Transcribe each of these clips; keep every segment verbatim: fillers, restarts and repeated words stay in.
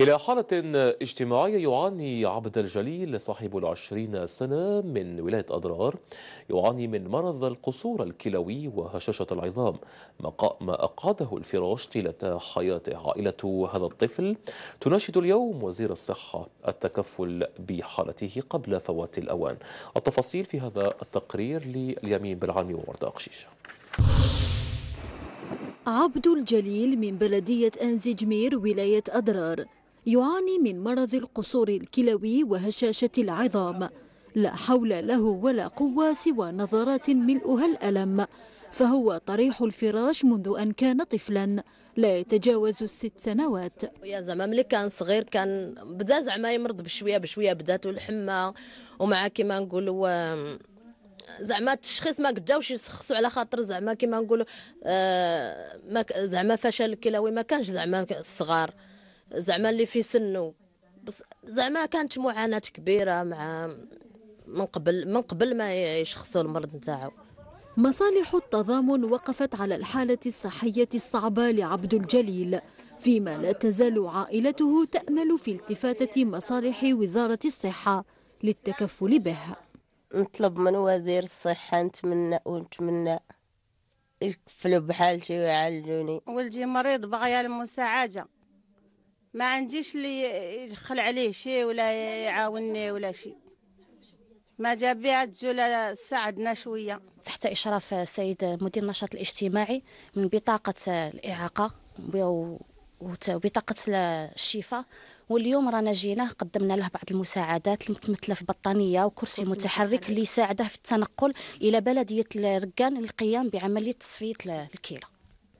إلى حالة اجتماعية يعاني عبد الجليل صاحب العشرين سنة من ولاية أدرار، يعاني من مرض القصور الكلوي وهشاشة العظام، ما أقعده الفراش طيلة حياته. عائلة هذا الطفل تناشد اليوم وزير الصحة التكفل بحالته قبل فوات الأوان. التفاصيل في هذا التقرير لليمين بالعامي وورد أقشيش. عبد الجليل من بلدية أنزجمير ولاية أدرار يعاني من مرض القصور الكلوي وهشاشة العظام، لا حول له ولا قوة سوى نظرات ملؤها الألم، فهو طريح الفراش منذ أن كان طفلا لا يتجاوز الست سنوات. يا زعما ملي كان صغير كان بدا زعما يمرض بشوية بشوية، بداتو الحمى ومع كيما نقولوا زعما التشخيص ما قداوش يشخصوا، على خاطر زعما كيما نقولوا آه ما زعما فشل الكلوي ما كانش زعما الصغار زعما اللي في سنه، بس زعما كانت معاناة كبيرة مع من قبل من قبل ما يشخصوا المرض نتاعو. مصالح التضامن وقفت على الحالة الصحية الصعبة لعبد الجليل، فيما لا تزال عائلته تأمل في التفاتة مصالح وزارة الصحة للتكفل به. نطلب من وزير الصحة، نتمنى ونتمنى يكفلوا بحالتي ويعالجوني. ولدي مريض باغي المساعدة، ما عنديش اللي يدخل عليه شي ولا يعاونني ولا شي، ما جابيها الزولة ساعدنا شوية. تحت إشراف السيد مدير النشاط الاجتماعي من بطاقة الإعاقة وبطاقة الشفاء، واليوم رانا جينا قدمنا له بعض المساعدات المتمثله في بطانيه وكرسي متحرك اللي يساعده في التنقل الى بلديه الركان للقيام بعمليه تصفيه الكلى.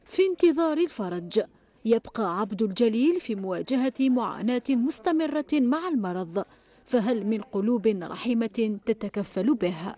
في انتظار الفرج يبقى عبد الجليل في مواجهه معاناه مستمره مع المرض، فهل من قلوب رحيمه تتكفل بها؟